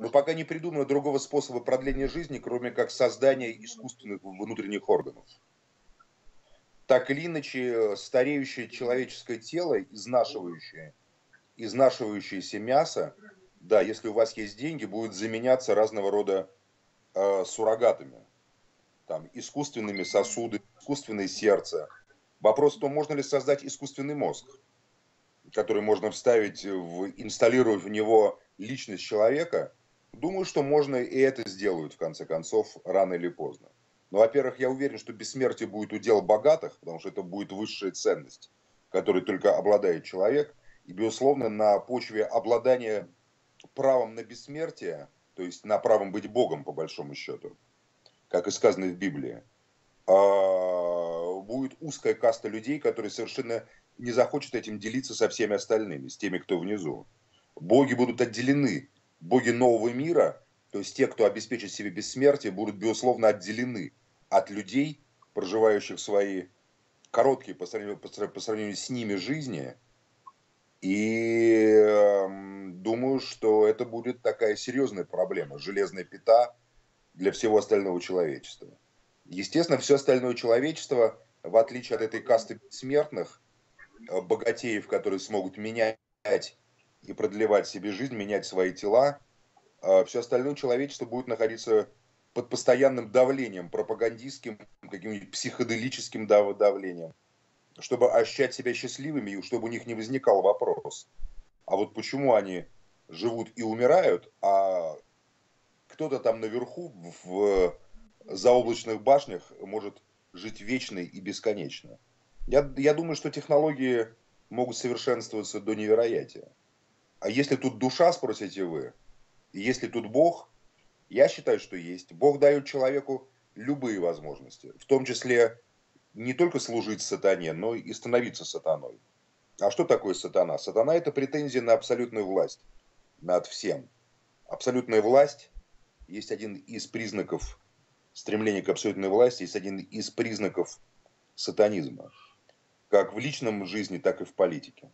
Но пока не придумано другого способа продления жизни, кроме как создания искусственных внутренних органов. Так или иначе, стареющее человеческое тело, изнашивающееся мясо, да, если у вас есть деньги, будет заменяться разного рода суррогатами. Там, искусственными сосудами, искусственное сердце. Вопрос в том, можно ли создать искусственный мозг, который можно вставить, инсталлировав в него личность человека. Думаю, что можно и это сделают, в конце концов, рано или поздно. Но, во-первых, я уверен, что бессмертие будет удел богатых, потому что это будет высшая ценность, которой только обладает человек. И, безусловно, на почве обладания правом на бессмертие, то есть на правом быть Богом, по большому счету, как и сказано в Библии, будет узкая каста людей, которые совершенно не захочет этим делиться со всеми остальными, с теми, кто внизу. Боги будут отделены. Боги нового мира, то есть те, кто обеспечит себе бессмертие, будут, безусловно, отделены от людей, проживающих свои короткие по сравнению с ними жизни. И думаю, что это будет такая серьезная проблема, железная пята для всего остального человечества. Естественно, все остальное человечество, в отличие от этой касты бессмертных, богатеев, которые смогут менять и продлевать себе жизнь, менять свои тела, все остальное человечество будет находиться под постоянным давлением, пропагандистским, каким-нибудь психоделическим давлением, чтобы ощущать себя счастливыми, и чтобы у них не возникал вопрос. А вот почему они живут и умирают, а кто-то там наверху в заоблачных башнях может жить вечно и бесконечно. Я думаю, что технологии могут совершенствоваться до невероятия. А если тут душа, спросите вы, и если тут Бог, я считаю, что есть. Бог дает человеку любые возможности, в том числе не только служить сатане, но и становиться сатаной. А что такое сатана? Сатана – это претензия на абсолютную власть над всем. Абсолютная власть есть один из признаков стремления к абсолютной власти, есть один из признаков сатанизма. Как в личном жизни, так и в политике.